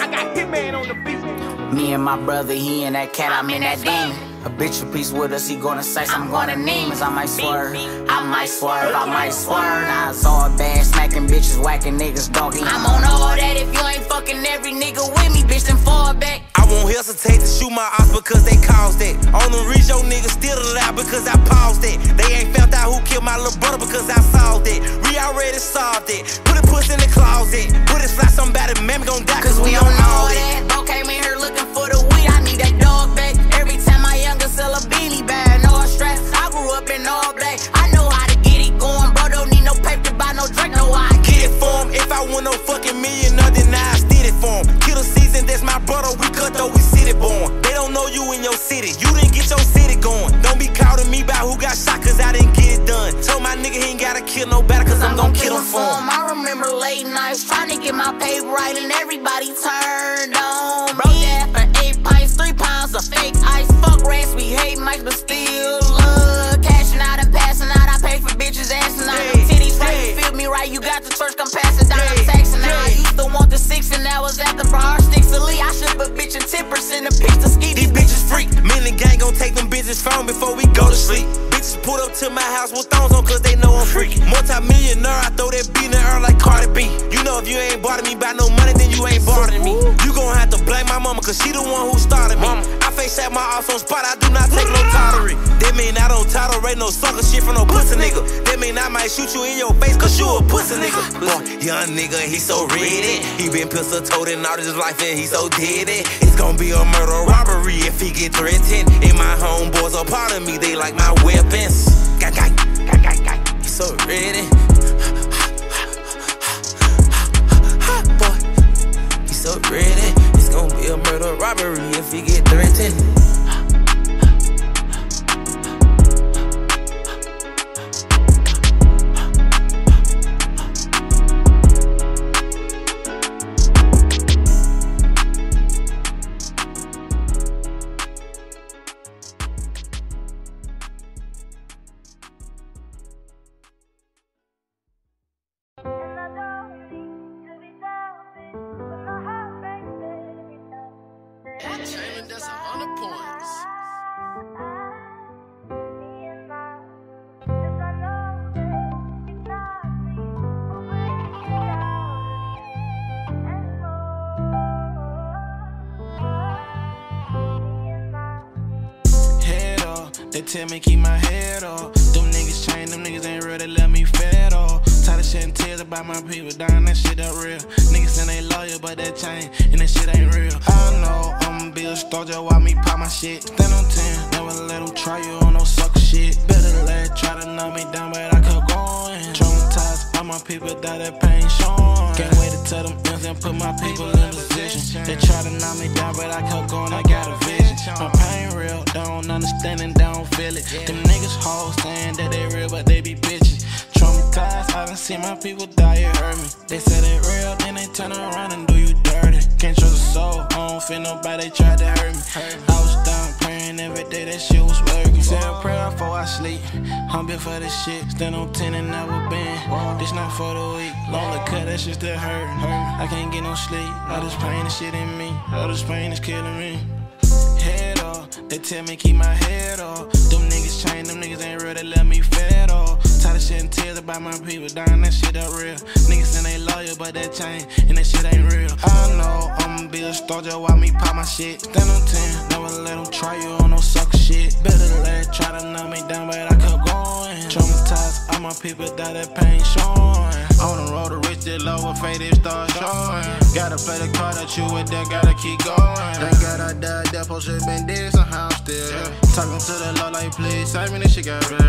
I got Hitman on the beat. Me and my brother, he and that cat, I'm in that demon. A bitch with peace with us, he gonna sights, I'm gonna names. I might swerve, I might swerve, I might swerve. Nah, it's all bad, smacking bitches, whacking niggas, doggy. I'm on all that if you ain't fucking every nigga with me, bitch, then fall back. I won't hesitate to shoot my ops because they caused it. On the reach, your niggas still alive because I paused it. They ain't found out who killed my little brother because I solved it. We already solved it. Put a puss in the closet. Put it fly, somebody, man, we gon' die cause we on all that. Bro came in here looking for the weed, I need that dog back. Every time I sell a beanie bag, no stress. I grew up in all black. I know how to get it going, bro. Don't need no paper, buy no drink. No, I get it for him. If I want no fucking million, nothing, I steal it for him. Kill the season, that's my brother. We cut though, we city born. They don't know you in your city. You didn't get your city going. Don't be calling me about who got shot, cause I didn't get it done. Told my nigga he ain't gotta kill nobody, cause I'm gonna kill him for him. I remember late nights trying to get my paper right, and everybody turned on. Bro, that for 8 pints, 3 pounds of fake ice. Fuck rats, we hate mics, but still love. Cashing out and passing out, I pay for bitches' ass and I them titties right. You feel me right? You got the church, come pass it down. I'm taxing now. I used to want the 6 and now was after bar sticks to Lee. I should put bitch in 10% of pics to ski. These bitches freak. Me and the gang gon' take them bitches phone before we go to sleep. Bitches pulled up to my house with thongs on cause they know I'm freak. Multi-millionaire, I throw that beat in the air like Cardi B. You know if you ain't bothered me by no money, then you ain't bothering me. You gon' have to blame my mama cause she the one who started me. I face at my off on spot, I do not take no tolerance. That mean I don't tolerate no sucker shit from no pussy nigga. That mean I might shoot you in your face cause you a pussy nigga. Boy, young nigga, he so ready. He been pistol-toting all his life and he so dead. It's gonna be a murder robbery if he get threatened. And my homeboys are part of me, they like my weapons. He so ready. Boy, he so ready. It's gonna be a murder robbery if he get threatened. They tell me keep my head up. Them niggas chain, them niggas ain't real, they let me fed up. Tired of shedding tears about my people dying, that shit up real. Niggas and they loyal, but that chain, and that shit ain't real. I know, I'ma be a star, just watch me pop my shit. Stand on 10, never let them try you on no sucker shit. Better let try to knock me down, but I kept going. Traumatized by my people, that pain showing. Can't wait to tell them ends and put my people in position. They try to knock me down, but I kept going, I got a vision. My pain real, don't understand and don't feel it. Them niggas hoes saying that they real, but they be bitches. Traumatized, I done seen my people die, it hurt me. They said it real, then they turn around and do you dirty. Can't trust a soul, I don't feel nobody tried to hurt me. I was down praying every day, that shit was working. Say a prayer before I sleep, humble for this shit. Stand on 10 and never been, this not for the weak. Lonely cut, that shit still hurtin'. I can't get no sleep, all this pain and shit in me. All this pain is killing me. Head up, they tell me keep my head up. Them niggas chain, them niggas ain't real, they let me fed up. Tired of shedding tears about my people dying, that shit up real. Niggas and they loyal, but that chain, and that shit ain't real. I know, I'ma be a star, just watch me pop my shit. Stand on 10, never let them try you on no sucker shit. Better let try to knock me down, but I kept going. Traumatized, all my people die, that pain showing. On the road to reach the lower fate, it starts showing. Gotta play the card that you with, that gotta keep going. Thank God I died, that post should've been dead, somehow I'm still talking to the Lord like, please save me, this shit got real.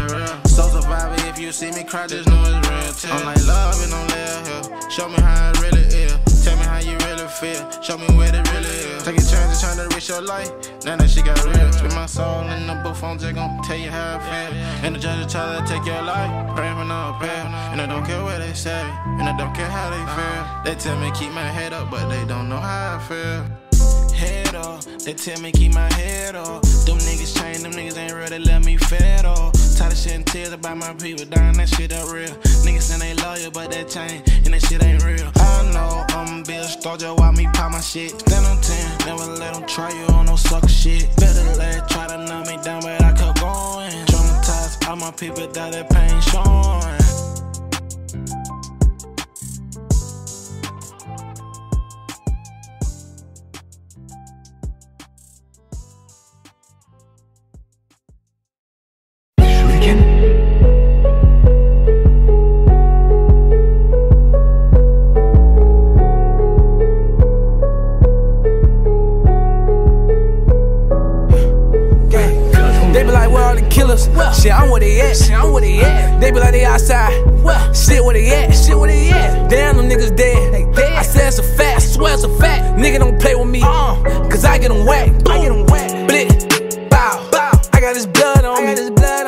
So survivor, if you see me cry, just know it's real too. I'm like love and I'm live here, show me how it really is. Tell me how you really feel, show me where it really is. Take a chance and trying to reach your life, now that shit got real. Spend my soul in the booth, I'm just gon' tell you how I feel. And the judge will try to take your life, pray for no appeal. And I don't care what they say, and I don't care how they feel. They tell me keep my head up, but they don't know how I feel. Hey, head off. They tell me keep my head off. Them niggas changed, them niggas ain't real, they let me fed off. Tired of shedding tears about my people, dying, that shit up real. Niggas and they loyal, but that change, and that shit ain't real. I know I'm Bill Star, just watch me pop my shit. Stand on 10, never let them try you on no sucker shit. Better let try to numb me down, but I kept going. Traumatized, all my people die, that pain showing. Shit, I'm where they at. Shit, I'm where they at. They be like they outside. What? Shit, where they at? Shit, where they at. Damn, them niggas dead. They dead. I said it's a fact. I swear it's a fact. Nigga don't play with me. Cause I get them whacked. I get them whacked. Blit. Bow. Bow. I got this blood on me.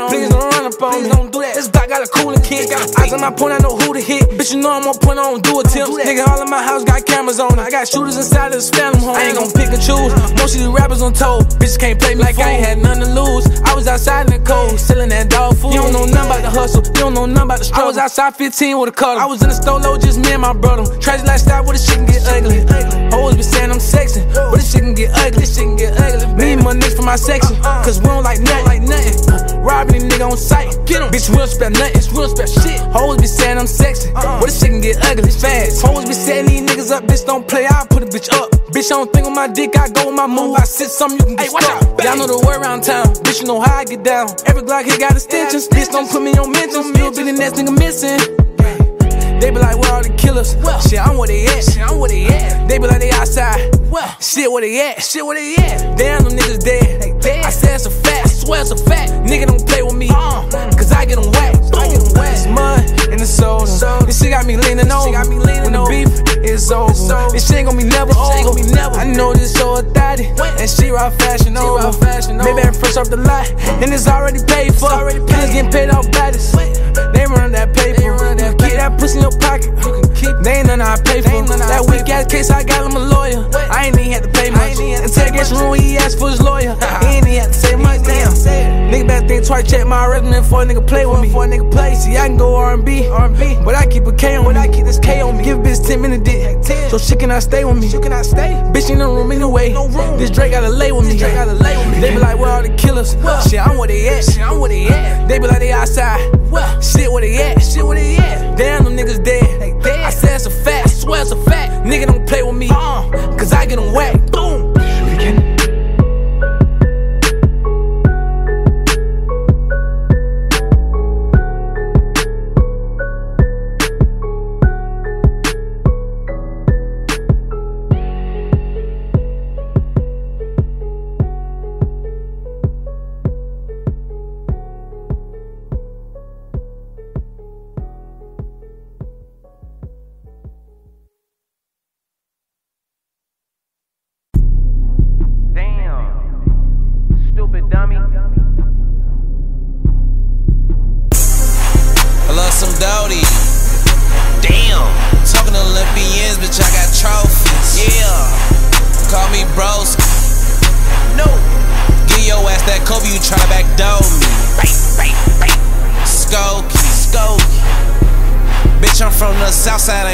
Please don't run up on me. Don't do that. This block got a cooling kick. Eyes on my point, I know who to hit. Bitch, you know I'm on point, I don't do attempts. Nigga, all in my house got cameras on. I got shooters inside of this phantom home. I ain't gon' pick and choose. Most of these rappers on toe. Bitches can't play me like I ain't had nothing to lose. I was outside in the cold, selling that dog food. You don't know nothing about the hustle, you don't know nothing about the struggle. I was outside 15 with a color. I was in the store low, just me and my brother. Tragic lifestyle where the shit can get ugly. Always be saying I'm sexing, but this shit can get ugly. This shit can get ugly. Me and my niggas from my section, cause we don't like nothing. Robbing a nigga on sight. Get him. Bitch, we don't spare nothing. It's real spare shit. Hoes be saying I'm sexy. Well, this shit can get ugly fast. Hoes be saying these niggas up. Bitch, don't play. I'll put a bitch up. Bitch, I don't think on my dick, I go with my move. I sit something, you can get stuck. Y'all know the word around town. Bitch, you know how I get down. Every Glock here got extensions. Bitch, don't put me on mentions. You'll be the next nigga missing. They be like, where all the killers? Shit, I'm where they at. Shit, I'm where they at. They be like, they outside. Shit, where they at? Shit, where they at. Damn, them niggas dead. They dead. I said it's a fact. I swear it's a fact. Nigga don't play with me. Cause I get them whacked. I get them whacked. It's mud and it's soda. This shit got me leaning over. When the beef is over, this shit ain't gon' be never over. I know this old daddy. And she ride fashion over. Maybe I'm fresh off the lot. And it's already paid for. Pillars getting paid off baddies. They run that paper. Get that pussy in your pocket. They ain't none I pay for. That weak ass case, I got him a lawyer. I ain't even had to pay much. Interrogation room, he asked for his lawyer. He ain't even had to say much. Damn. Nigga better think twice, check my resume before a nigga play with me. See, I can go R&B, but I keep a K on me. Give a bitch 10 minute dick, so she cannot stay with me. Bitch in the room anyway. This Drake gotta lay with me. They be like, where all the killers? Shit, I'm where they at. They be like they outside. Shit, where they at? Damn, them niggas dead. I said it's a fact. I swear it's a fact. Nigga don't play with me, cause I get them whacked. Boom. I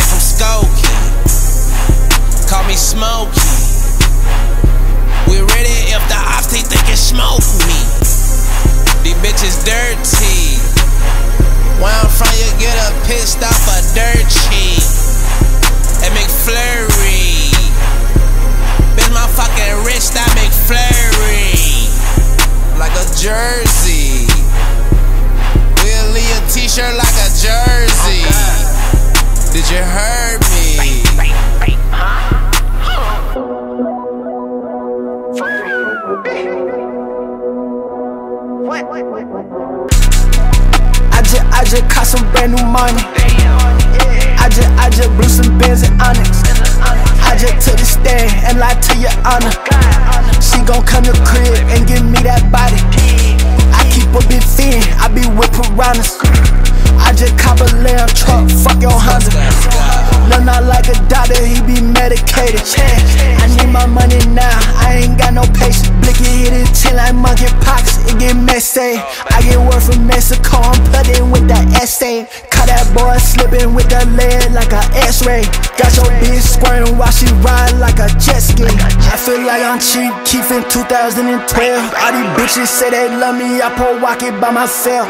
my money now, I ain't got no patience. Blicky hit it chin like monkey pox, it get messy. I get word from Mexico, I'm plugged in with that essay. Caught that boy slipping with the lead like an x-ray. Got your bitch squirting while she ride like a jet ski. I feel like I'm cheap, Keith in 2012. All these bitches say they love me, I pour walk it by myself.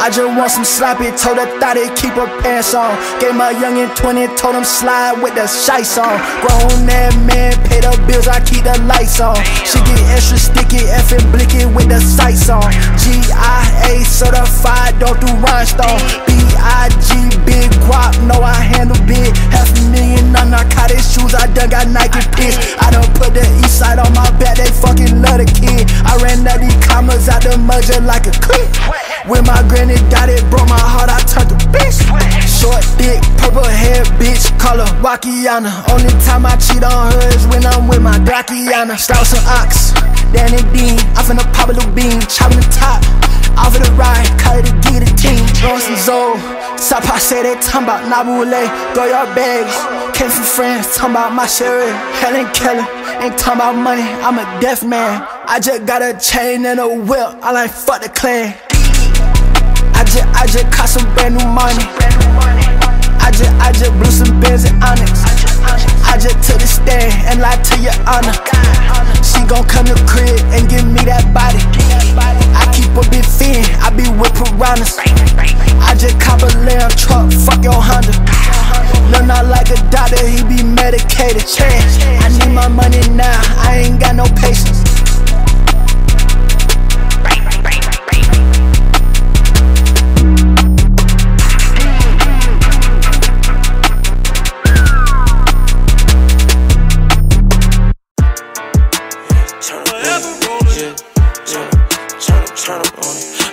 I just want some sloppy, told her thought it keep her pants on. Gave my youngin' 20, told him slide with the shites on. Grown that man, pay the bills, I keep the lights on. She get extra sticky, effing blicky with the sights on. G.I.A. certified, don't do rhinestone. B.I.G. big guap, know I handle big. $500,000 on narcotic shoes, I done got Nike pins. I done put the east side on my back, they fucking love the kid. I ran up these commas out the mud just like a clip. When my granny got it, broke my heart, I turned to bitch. Short, thick, purple hair, bitch, call her Wakiana. Only time I cheat on her is when I'm with my Dakiana. Strauss and Ox, Dan and Dean, I'm finna pop a little bean. Chopping the top, off of the ride, call it a guillotine. Lost and Zoe, Sapa say they talking about Nabule. Throw your bags, came from friends, talking about my sheriff. Helen Keller, ain't talking about money, I'm a deaf man. I just got a chain and a whip, I like fuck the clan. I just caught some brand new money. I just blew some bands in Onyx. I just took the stand and lied to your honor. She gon' come to crib and give me that body. I keep a big fiend, I be with piranhas. I just cop a lamb truck, fuck your Honda. No, not like a doctor, he be medicated. I need my money now, I ain't got no patience.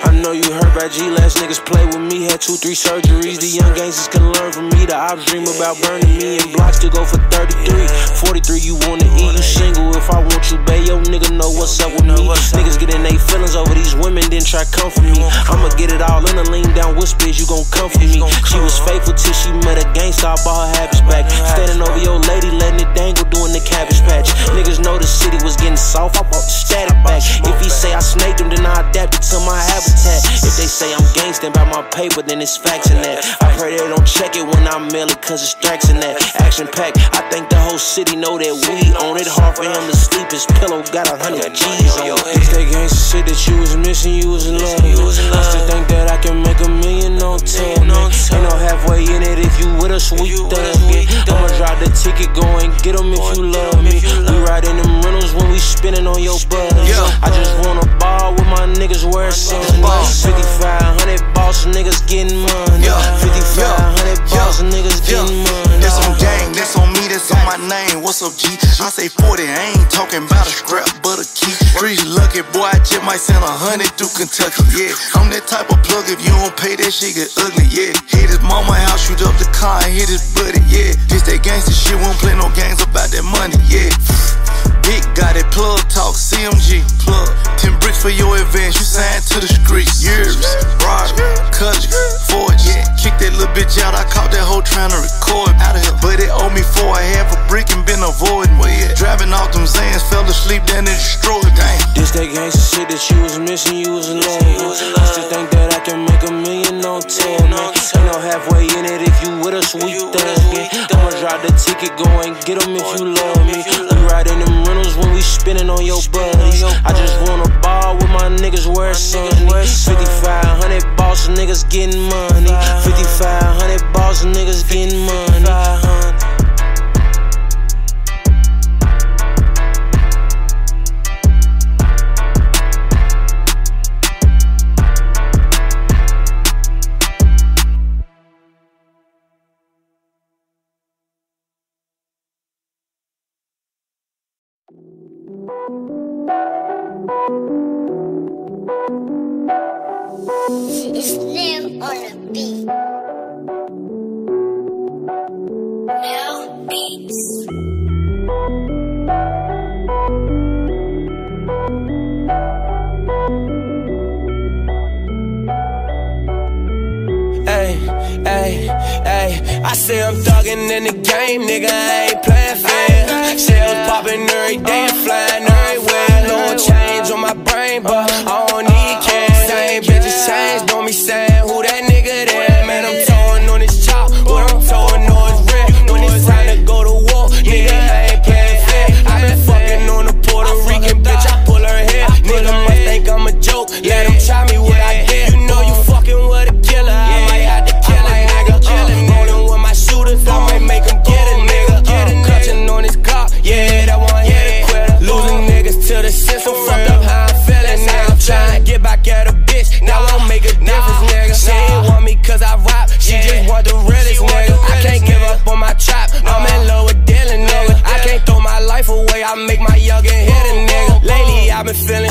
I know you heard about G. Last niggas play with me, had 2-3 surgeries. The young gangsters can learn from me. The ops dream about burning me and blocks to go for 33. 43, you wanna eat, you single. If I want you, bae, yo nigga know what's up with me. Niggas getting they feelings over these women, then try come for me. I'ma get it all in a lean down whispers, you gon' come for me. She was faithful till she met a gangster, I bought her habits back. Standing over your lady, letting it dangle, doing the cabbage patch. Niggas know the city was getting soft, I bought the static back. If he say I snaked him, then I adapted to my habitat. If they say I'm gangstin' by my paper, then it's facts in that. I pray they don't check it when I mail it, cause it's tracks in that. Action packed, I think the whole city know that we on it. Hard for him to sleep, his pillow got 100 G's on it. It's that gangsta shit that you was missing, you was in love. I still think that I can make $1 million on 10. Ain't no halfway in it, if you with us, we thug it. I'ma drive the ticket, go and get them if you love me. We riding them rentals when we spinning on your buzz. I just wanna ball with my niggas where it's at. 5,500 boss niggas getting money. 5,500 boss niggas getting money. That's on gang, that's on me, that's on my name. What's up, G? I say 40, I ain't talking about a scrap but a key. Pretty lucky, boy, I just might send 100 through Kentucky, yeah. I'm that type of plug, if you don't pay, that shit get ugly, yeah. Hit his mama house, shoot up the car, and hit his buddy, yeah. This that gangster shit, we don't play no games about that money, yeah. Big got it, plug talk, CMG, plug. 10 bricks for your advance, you signed to the streets. Years, bribery, colors, forges. Kick that little bitch out, I caught that hoe trying to record. Out of here, but it owed me for a half a brick and been avoiding. Driving off them Zans, fell asleep, then it destroyed. Damn. This that gangsta shit that you was missing, you was in love. I still think that I can make $1 million on 10. Ain't no halfway in it, if you with us, we thuggin'. I'ma drive the ticket, go and get them if you love me. We riding them rentals when we spinning on your buddies. I just wanna ball with my niggas where it's sunny. 5,500 boss niggas getting money. 5,500 boss niggas getting money. It's them on the beat. No beats. Hey, hey, hey. I say I'm thuggin' in the game, nigga. I ain't playin' fair. Shells poppin' every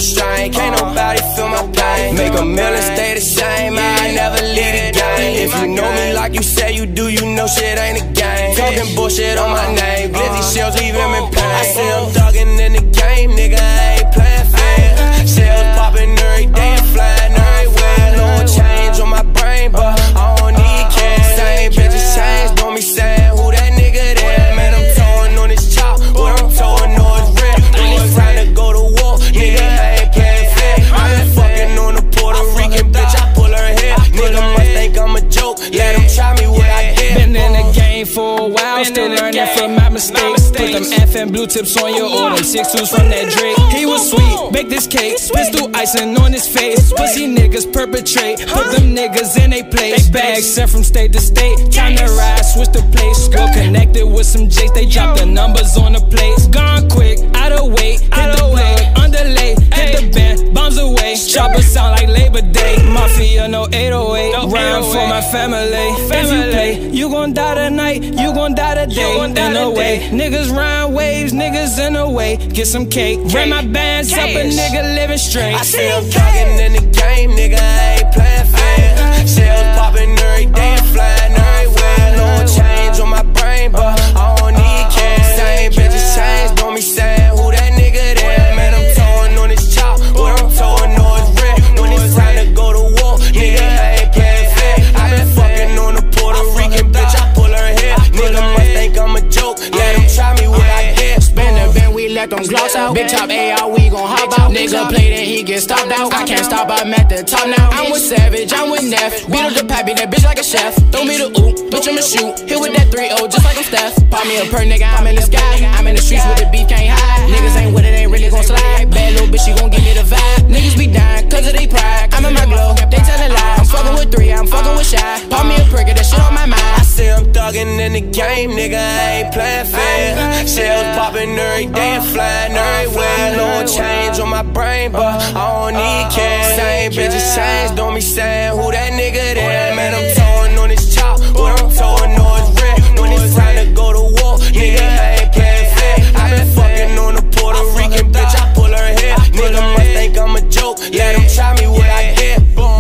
strain. Can't nobody feel my pain. Make a million, stay the same. I never leave the game. If you know me like you say you do, you know shit ain't a game. Talking bullshit on my name. Glizzy shells leave him in pain. I see him thugging in the game, nigga. I ain't playing fair. Shells popping every day and flying everywhere. No change on my brain, but I don't need cash. Same bitches change, don't be saying who that nigga there. Man, I'm towing on this chop, but I'm towing on his rent. When it's time to go to war, nigga, I ain't playing fair. I ain't fucking on a Puerto Rican bitch, I pull her hair. Nigga must think I'm a joke, let him try me what I did. Been in the game for a while, still learning from my mistakes. Put them F and blue tips on your or them 6-2s from that Drake. He was sweet, bake this cake, pistol icing on his face. Pussy niggas perpetrate, put them niggas in they place. Bags sent from state to state, time to ride, switch the place. Go connected with some J's, they drop the numbers on the plates. Gone quick, out of weight, hit the plug, underlay, hit the band, bombs away. Chopper sound like Labor Day, mafia no 808, rhyme for my family. If you play, you gon' die tonight, you gon' die today. In a way, niggas round waves, niggas in the way, get some cake, ran my bands up, a nigga living straight. I see him thugging in the game, nigga, I ain't playing fair. Shells popping every day and flying everywhere. No change on my brain, but I don't need cash. Same bitches change, don't be saying who that nigga there. Man, I'm towing on his chop, but I'm towing on his rent. When it's time to go to war, nigga, I ain't playing fair. I been fucking on a Puerto Rican bitch, I pull her hair. Nigga must think I'm a joke, let him try me what I did. Spin the van, we let them gloss out. Big top AR, we gon' hop out. Nigga play that he get stopped out. I can't stop, I'm at the top now. I'm with Savage, I'm with Neff. Beat up the pappy, that bitch like a chef. Throw me the oop, bitch I'ma shoot. Hit with that 3-0 just like I'm Steph. Pop me a perk, nigga, I'm in the sky. I'm in the streets with the beef, can't hide. Niggas ain't with it, ain't really gon' slide. Bad little bitch, she gon' give me the vibe. Niggas be dying, cause of they pride. I'm in my glow, they tellin' lies. I'm fuckin' with 3, I'm fuckin' with Shy. Pop me a perk, that shit on my mind. I see him thuggin' in the game, nigga, I ain't playin' fair. Shells poppin' every day and flying everywhere. No change on my brain, but I don't need cash. Same bitches change, don't be saying who that nigga there. Man, I'm towing on his chop, but I'm towing on his rent. When it's time to go to war, nigga, I ain't playing fair. I been fucking on a Puerto Rican bitch, I pull her hair. Nigga must think I'm a joke, let him try me what I did. Boom.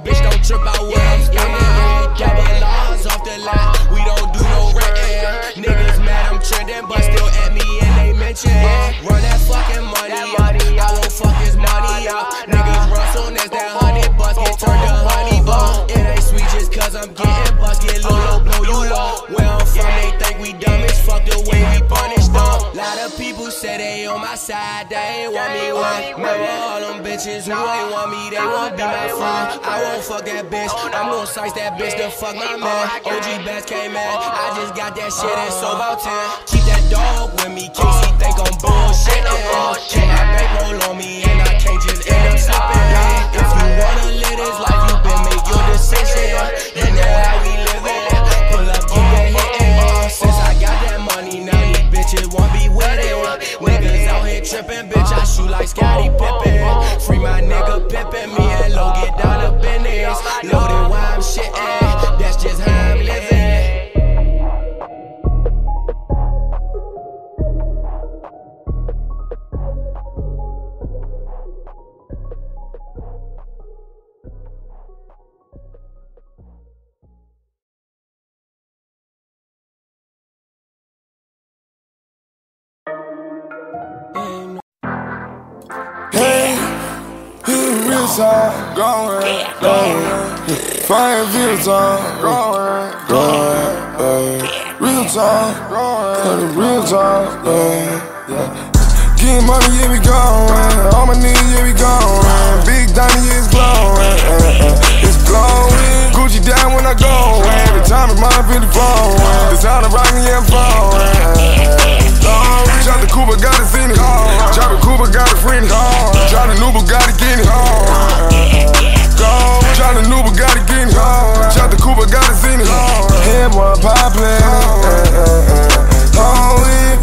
Bitch, don't trip out where I'm standing. Got my laws off the lot. We don't do no rent. Niggas mad I'm trending, but still at me and they mention. Run that fucking money up. I won't fuck his money up. Niggas run soon as that honey bus get turned to honey bun. It ain't sweet just cause I'm getting bust. Get low, blow you low. Where I'm from, they think we dumb as fuck the way we punish them. Lot of people say they on my side, they ain't want me one. Remember all them bitches who ain't want me, they won't be my friend. I won't fuck that bitch, I'm gon' size that bitch to fuck my man. OG Bats came in, I just got that shit and so about 10. Keep that dog with me, Casey think I'm bullshitting. Keep my bankroll on me and I can't just end up slipping. If you wanna live this life, you been make your decision. You know how we living, pull up, keep that hitting. Since I got that money, now these bitches won't be with it. Niggas out here tripping, bitch, I shoot like Scottie Pippen. Free my nigga Pippin, me and Low get down to business. Loaded why I'm shittin', that's just how I'm living. Fire real time, going, real time, cutting real time, getting money, yeah, we going, all my niggas, yeah, we going, big diamond, yeah, it's glowing, Gucci down when I go, every time it's mine, feel the phone, the sound of rockin', yeah, I'm falling. Shot the Cooper, got it in it. Shot the Cooper, got it friendly. Shot the new Bugatti, get it. Shot the new Bugatti, get it. Shot the Cooper, got it in it. Head one poppin'.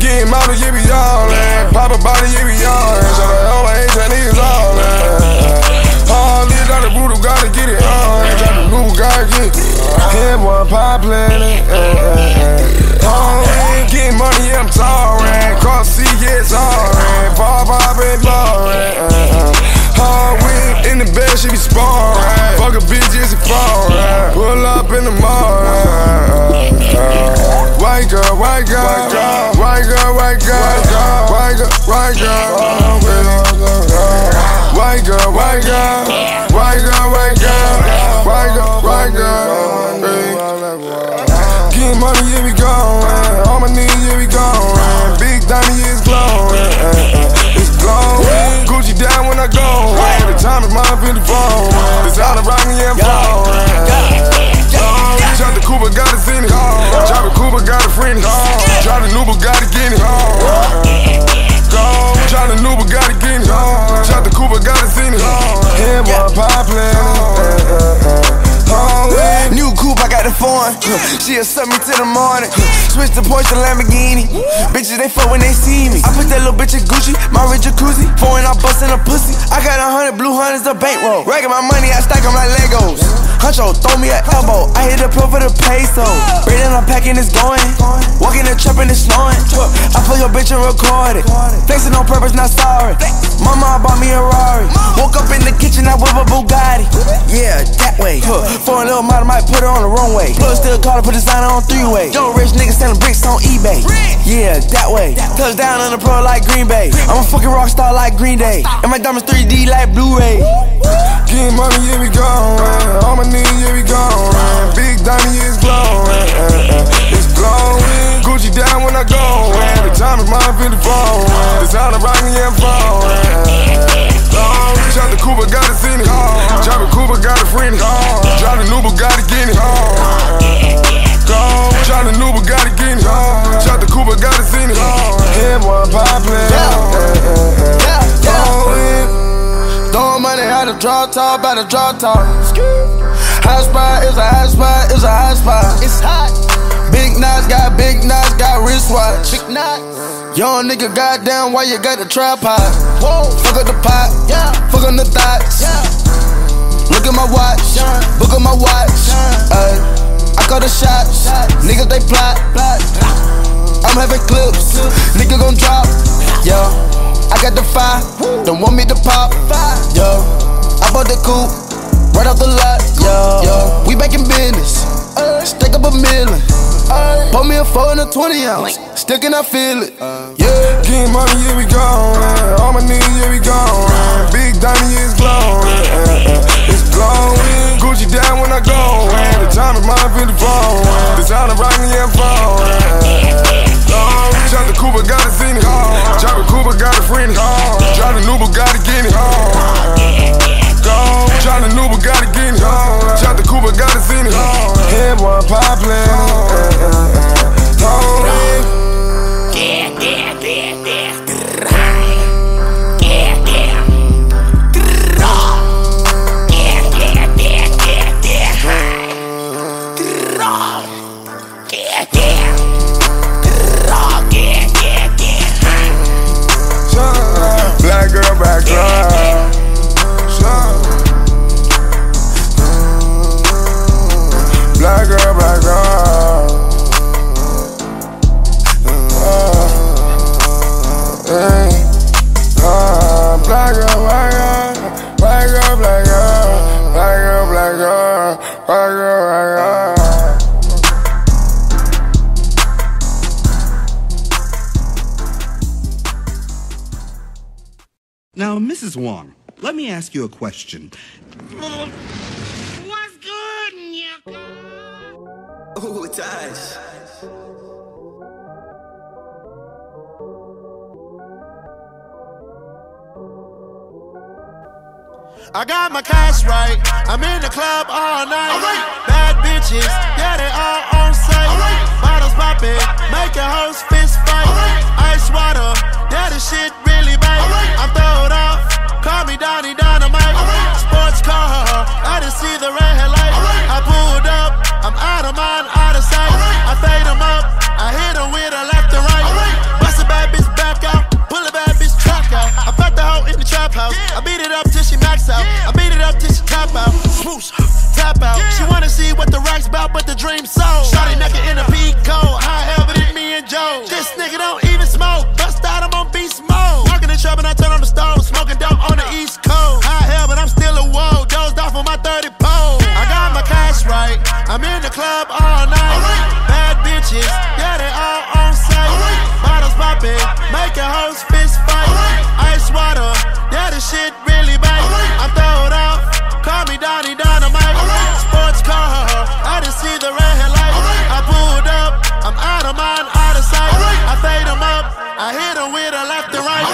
Getting mouth, yeah, be all in. Pop a body, yeah, be all in. Shot the hell, I hate that niggas all in. All this, got the brutal, gotta get it on. Shot the new Bugatti, get it. Head one poppin'. Getting money, yeah, I'm touring. Cross C, yeah, it's alright. Fall, pop, and boring. Hard win in the bed, she be sparring. Fuck a bitch, yeah, she fall. Pull up in the morning. White girl, white girl, white girl, white girl, white girl, white girl, white girl, white girl, white girl, white girl, white girl, white girl. Getting money, yeah, we going. All my niggas, yeah, we going. Big diamond, yeah, it's glowing. It's glowing. Gucci down when I go. Every time it's mine, feel the phone. It's all around me, yeah, I'm falling. Shot the Cooper, got it in it. Shot the Cooper, got it friendly. Shot the new Bugatti, get it. Shot the new Bugatti, get it. Shot the Cooper, got it in it. Head one poppin'. New coupe, I got the foreign. She'll suck me to the morning. Switch the Porsche to Lamborghini. Bitches, they fuck when they see me. I put that little bitch in Gucci, my red jacuzzi. Foreign, I bustin' a pussy. I got 100 blue hundreds, a bankroll. Racking my money, I stack them like Legos. Huncho, throw me an elbow. I hit the pro for the peso. Breathing, I'm packing, it's going. Walking the trap and it's snowing. I pull your bitch and record it. Flexing on purpose, not sorry. Mama bought me a Rari. Woke up in the kitchen, I whip a Bugatti. Yeah, that way. Foreign little model might put her on the runway. Plug still call her, put designer on three-way. Yo, rich nigga selling bricks on eBay. Yeah, that way. Touchdown on the pro like Green Bay. I'm a fucking rock star like Green Day. And my diamonds 3D like Blu-ray. Getting money, yeah, we going. All my niggas, yeah, we going. Big diamond, yeah, it's glowing. It's glowing. Gucci down when I go. Every time it's mine, feel the phone. Designer rockin', yeah, I'm falling. Shot the Cooper, got it in it. Shot the Cooper, got it friendly. Shot the new Bugatti, get it. Shot the new Bugatti, get it. Shot the Cooper, got it in it. Head one poppin'. Throwin' money out of drop top, out of drop top. Hot spot is a hot spot, is a hot spot. It's hot. Big knots, got wristwatch. Big knots. Young nigga, goddamn, why you got the tripod? Whoa. Fuck up the pot, yeah. Fuck up the thoughts, yeah. Look at my watch, yeah. Look at my watch, yeah. I call the shots, shots. Niggas, they plot, plot. I'm having clips, clips. Nigga gon' drop, yeah. I got the fire, woo. Don't want me to pop, fire. Yeah. I bought the coupe, right off the lot, yeah. Yeah. We back in business, stack up a million. Pour me a 4 and a 20 ounce. Sticking, I feel it. Yeah. King money, yeah, we gone. All my niggas, yeah, we gone. Big diamond, yeah, it's blown. It's blown. Gucci down when I go. The time is mine, feel the phone. The sound of rockin', yeah, I'm falling. Chop the Cooper, got a Zini. Chop the Cooper, got a friend. Chop the new Bugatti, get it home. Chop the new Bugatti, get it home. Chop the Cooper, got a Zini. Head one poppin'. Black girl, black girl. Black girl, black girl. Black girl, black girl. Black girl, black girl. Black girl, black girl. Black girl, black girl. Now, Mrs. Wong, let me ask you a question. What's good, Nyaka? Oh, Taj. I got my cash right. I'm in the club all night. All right. Bad bitches, yeah, they all on site. All right. Bottles poppin', make your hoes fist fight. All right. Ice water, yeah, the shit really bite. All right. I'm throwed off, call me Donnie Dynamite. All right. Sports car, I didn't see the red headlight. All right. I pulled up, I'm out of mind, out of sight. All right. I fade them up, I hit them with a left and right. All right. Bust a bad bitch back out, pull a bad bitch track out. I fucked the hoe in the trap house, yeah. I beat it up till she max out. Yeah. I beat it up till she tap out, swoosh, tap out. Yeah. She wanna see what the rack's about, but the dream's sold. Shawty naked in a peak coat, however did me and Joe. This nigga don't even smoke, bust out, I'm on beast mode. Walking in trouble, I turn on the stove, smoking dope on the East Coast. High hell, but I'm still a woe, dozed off on my 30 pole. I got my cash right, I'm in the club all night. Bad bitches, yeah, they all on site. Bottles poppin', make your hoes fist fight. Ice water, yeah, the shit really bite. I'm throwed off, call me Donnie Dynamite. Sports car, I didn't see the red headlight. I pulled up, I'm out of mind, out of sight. I fade them up, I hit them with a left and right.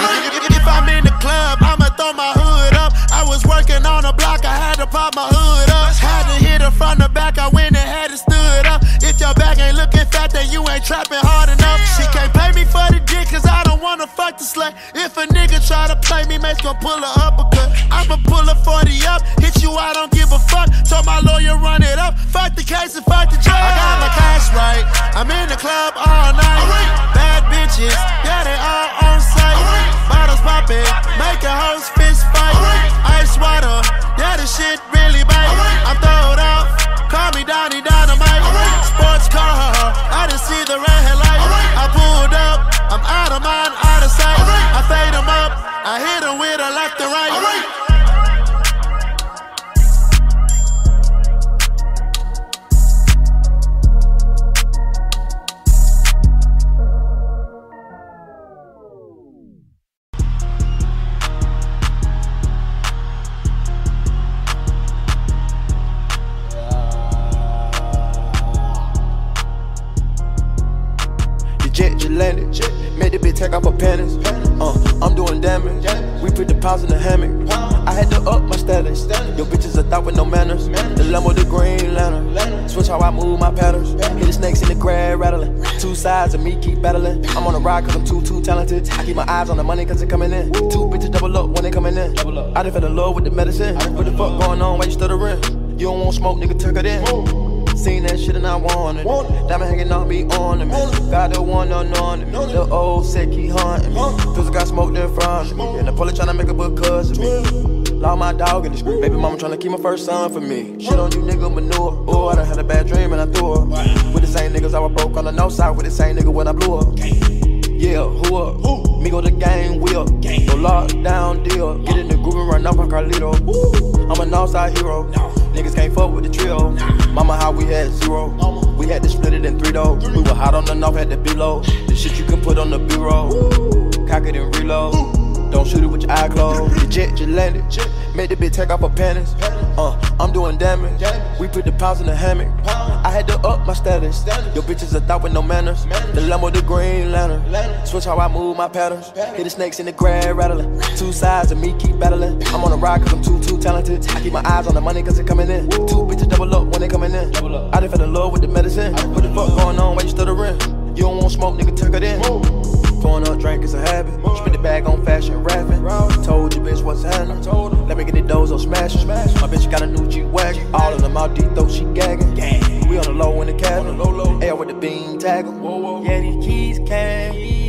If I'm in the club, I'ma throw my hood up. I was working on a block, I had to pop my hood up. Had to hit her from the back, I went and had it stood up. If your back ain't looking fat, then you ain't trapping hard enough. She can't pay me for the dick, cause I don't wanna fuck the slut. If a nigga try to play me, mate's gon' pull her up a cut. I'ma pull her 40 up, hit you, I don't give a fuck. Told my lawyer, run it up, fuck the case and fuck the judge. I got my cash right, I'm in the club all night. Bad bitches, yeah, they all on site. Bottles poppin', make a hoes fist fight. Ice water, yeah, the shit really bite. I'm throwed off, call me Donnie Dynamite. Sports car, I didn't see the red headlight. I pulled up, I'm out of mind, out of sight. I fade them up, I hit them with a left and right. Made the bitch take off her panties. I'm doing damage. We put the piles in the hammock. I had to up my status. Your bitches a thought with no manners. The Lambo, the green lantern. Switch how I move my patterns. Hit the snakes in the grab rattling. Two sides of me keep battling. I'm on a ride cause I'm too talented. I keep my eyes on the money cause it coming in. Two bitches double up when they coming in. I done fell in love with the medicine. What the fuck going on while you stuttering? You don't want smoke, nigga, tuck it in. Seen that shit and I want it. Diamond hanging on me on the man. Got the one on me. The old set keep haunting me. Cause I got smoked in front of me. And the police tryna make a book cuz of me. Lost my dog in the street. Baby mama tryna keep my first son for me. Shit on you nigga manure. Oh, I done had a bad dream and I threw her. With the same niggas I was broke on the north side. With the same nigga when I blew her. Yeah, who up? Who? Me go the gang, we up. Go lockdown deal. Get in the groove and run up on Carlito. Woo. I'm an outside hero. No. Niggas can't fuck with the trio. Nah. Mama, how we had zero. Mama. We had to split it in three though. We were hot on the north, had the below. The shit you can put on the bureau. Cock it and reload. Ooh. Don't shoot it with your eye closed. The jet just landed. Made the bitch take off her panties. I'm doing damage. We put the pounds in the hammock. I had to up my status. Your bitch is a thought with no manners. The Lambo, the green lantern. Switch how I move my patterns. Hit the snakes in the grab rattling. Two sides of me keep battling. I'm on a ride cause I'm too talented. I keep my eyes on the money cause it coming in. Two bitches double up when they coming in. I done fell in love with the medicine. What the fuck going on while you stuttering? You don't want smoke, nigga, tuck it in. Pouring up drink is a habit. Spit the bag on fashion rapping. Told you bitch what's happening. Let me get the dozo smashing. My bitch got a new G-Wagon. All of them out deep though, she gagging. We on the low in the cabin. Air with the beam tagger. Yeah, these keys came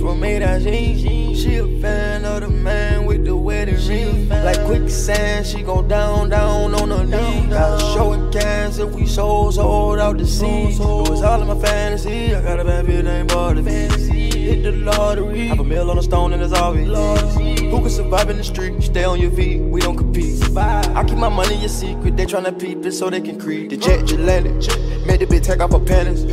from me, that she a fan of the man with the wedding ring. Like quicksand, she go down on her knees. Gotta show it cans if we sold out the sea. It was all in my fantasy. I got a bad bitch named Bartley Fantasy. Hit the lottery. Have a mill on a stone and it's obvious. Who can survive in the street? Stay on your feet, we don't compete. I keep my money a secret, they tryna peep it so they can creep. The jet just landed. Made the bitch take off her panties.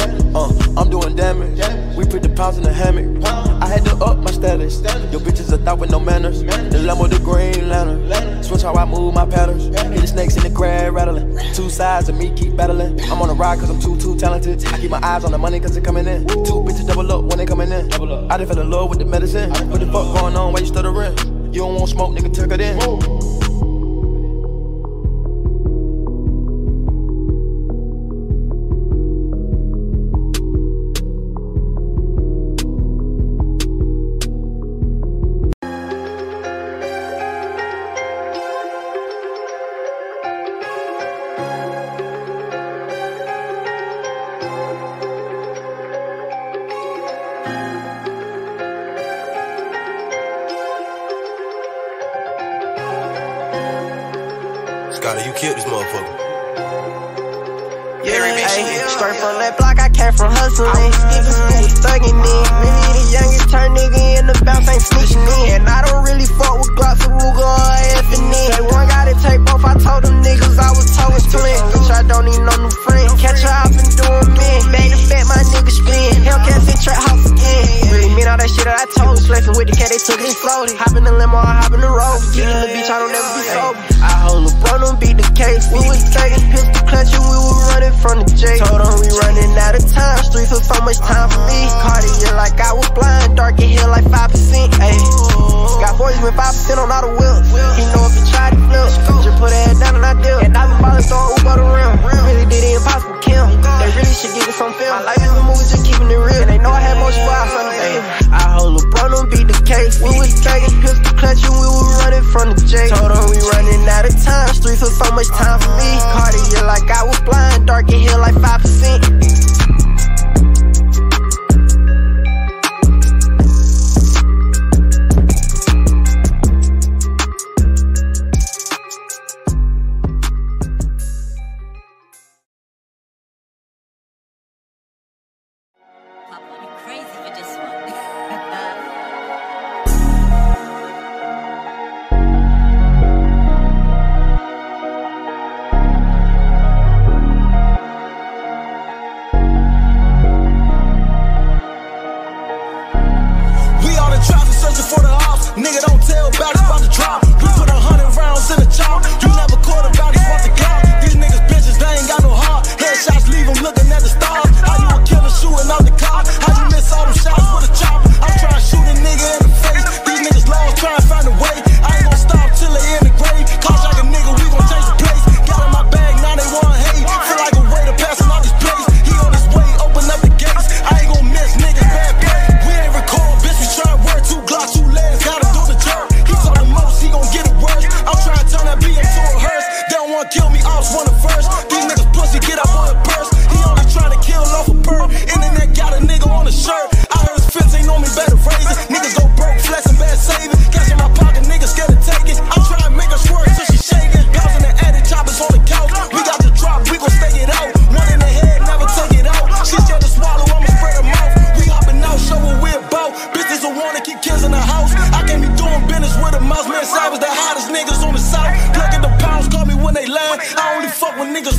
I'm doing damage. We put the pounds in the hammock. I had to up my status. Your bitch is a thought with no manners. The Lambo, the green lantern. Switch how I move my patterns. Hit the snakes in the grab rattling. Two sides of me keep battling. I'm on a ride cause I'm too talented. I keep my eyes on the money cause it coming in. Two bitches double up when they coming in. I done fell in love with the medicine. What the fuck going on while you stuttering? You don't want smoke, nigga, tuck it in. Whoa.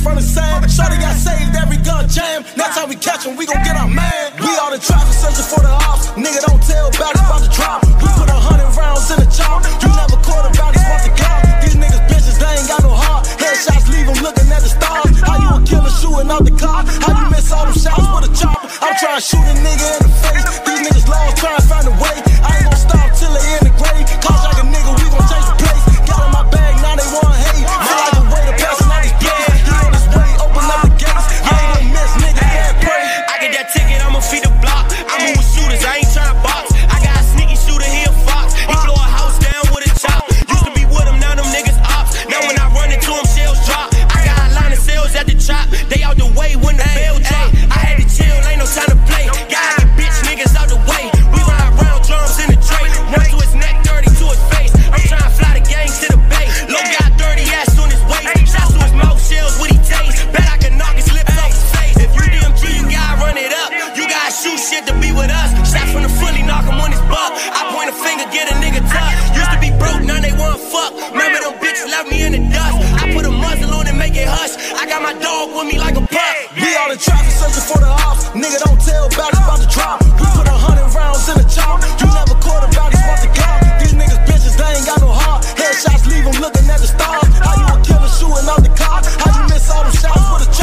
from the sand. Shorty got saved, every gun jam. Next time we catch him, we gon' get our man. We all the traffic searching for the ops. Nigga don't tell about it, about to drop. We put 100 rounds in the chop. You never caught about it, want the cop. These niggas bitches, they ain't got no heart. Headshots leave them looking at the stars. How you a killer shooting out the car? How you miss all them shots with a chopper? I'm trying to shoot a nigga in the face. These niggas lost, trying to find a way. I ain't gon' stop till they in the grave. Cause like a nigga, we gon' chase the place. Got in my bag, now they want hate. Feel like a way to pass on all these blades. Get on this way, open up the gates. I ain't gon' miss, nigga, can't pray. I get that ticket, I'ma feed the block. I move with shooters, I ain't tryna box. I got a sneaky shooter, he a fox. He blow a house down with a chop. Used to be with him, now them niggas ops. Now when I run into him, shells drop. I got a line of sales at the chop. They out the way when the bell drop. I had to chill, ain't no time to play. Got the bitch niggas out the way. We ride round drums in the tray. One to his neck, 30 to his face. I'm tryna fly the gang to the bay. Low got dirty ass on his waist. Shots to his mouth, shells what he taste. Bet I can knock his lips off his face. If you DMG, you gotta run it up. You gotta shoot shit to be with us. Shots from the fully, knock him on his buck. I point a finger, get a nigga tucked. Used to be broke, now they want fuck. Remember them bitches left me in the dust. I put a muzzle on and make it hush. I got my dog with me like a pup. We all in traffic searching for the ops. Nigga don't tell about it, about to drop. We put 100 rounds in the chop. You never caught about it, want the cop. These niggas bitches, they ain't got no heart. Headshots leave them looking at the stars. How you a killer shooting out the car? How you miss all them shots with a